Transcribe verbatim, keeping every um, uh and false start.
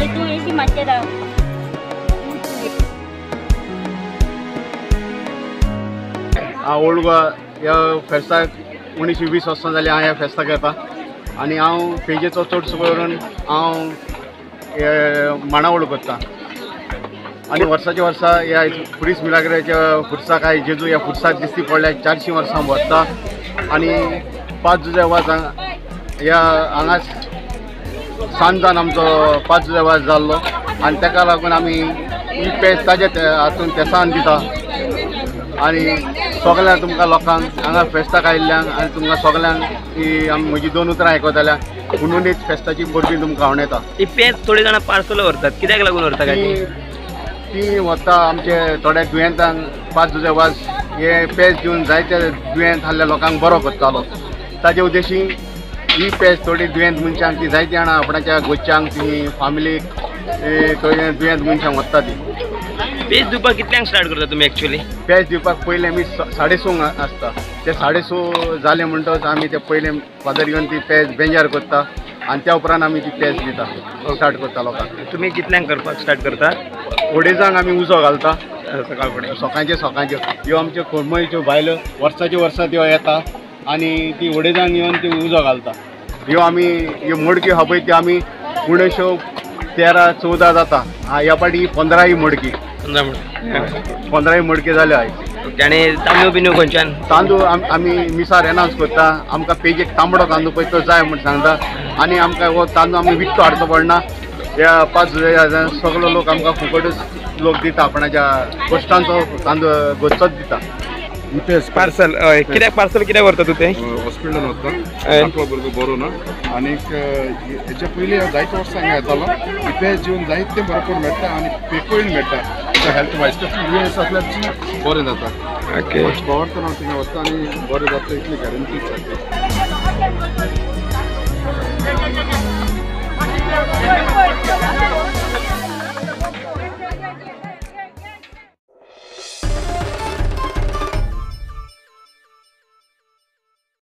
Kalitu isi macam dah. आवडवा या फेस्ताक उन्नीस वीस वर्सां जाली हांव ह्या फेस्ताक येता आनी हांव पेजेचो चडसो करून हांव माणावळ करता आनी वर्साच्या वर्सा ह्या पुरीस मिलाग्रेच्या फुरसाक आय जेजू ह्या फुरसाक दिसती पडल्या चारशीं वर्सां भोंवता आनी पांच जुदेवाज ह्या हांगाच सांजान आमचो पांच जुदेवाज जाल्लो आनी ताका लागून आमी ही पेज ताजे हातून तेसान दिता आनी सगळ्या तुमकां लोकांक हांगा फेस्ताक आयिल्ल्यांक आनी तुमकां सगळ्यांक ही म्हजी दोन उतरां आयकताल्या म्हणून एक फेस्ताची बर्फी तुमकां हांव येता ही पेज थोडे जाणां पार्सल व्हरतात कित्याक लागून व्हरता काय ती वता आमचे थोड्या दुयेंतांक पांच जुदेवाज हे पेज दिवन जायत्या दुयेंत आसल्या लोकांक बरो करतालो ताजे उद्देशीन ही पेज थोडी दुयेंत मनशांक ती जायती जाणां आपणाच्या घरच्यांक ती फामिलीक थोडी दुयेंत मनशांक वता ती पेज दिवपाक कितल्यांक स्टार्ट करता तुमी एक्चुअली पेज दिवपाक पयले आमी साडे संक आसता ते साडे स जाले म्हणटच आमी ते पयले फादर घेवन ती पेज बेंजार करता आनी त्या उपरांत आमी ती पेज दिता स्टार्ट करता लोकांक तुमी कितल्यांक करपाक स्टार्ट करता ओडेजांक आमी उजो घालता सकाळ फुडें सकाळचे सकाळच्यो ह्यो आमच्यो खोर्मळीच्यो बायलो वर्साच्यो वर्सां त्यो येता आनी ती ओडेजांक येवन ती उजो घालता ह्यो आमी ह्यो मडक्यो हा पळय त्यो आमी उणेशो तेरा चवदा जाता ह्या पाटी पंदरा ही मडकी पंद्रह ही मडकी जाले आयज तांदूळ बिनू खंयच्यान तांदूळ आमी मिसार एनाउंस करता आमकां पेजेक तांबडो तांदूळ पळय तो जाय म्हूण सांगता आनी आमकां हो तांदूळ आमी विकतो हाडचो पडना ह्या पांच जुलयान सगळो लोक आमकां फुकटच लोक दिता आपणाच्या कश्टांचो तांदूळ घरचोच दिता पार्सल हय कित्याक पार्सल कित्याक व्हरता तूं तें हॉस्पिटलान वता भुरगो बरो ना आनीक हेजे पयलीं हांव जायते वर्सां हांगा येतालो पेज जेवन जायते भरपूर मेळटा आनी पेकूय मेळटा हेल्थ वायज दुयेंस आसल्यार बरें जाता ओके पावरता हांव थिंगा वता आनी बरें जाता इतली गॅरंटी सारकी